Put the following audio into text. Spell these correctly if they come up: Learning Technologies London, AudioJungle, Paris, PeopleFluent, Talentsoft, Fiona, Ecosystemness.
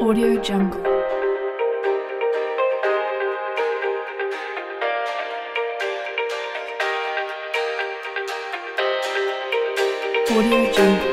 AudioJungle. AudioJungle.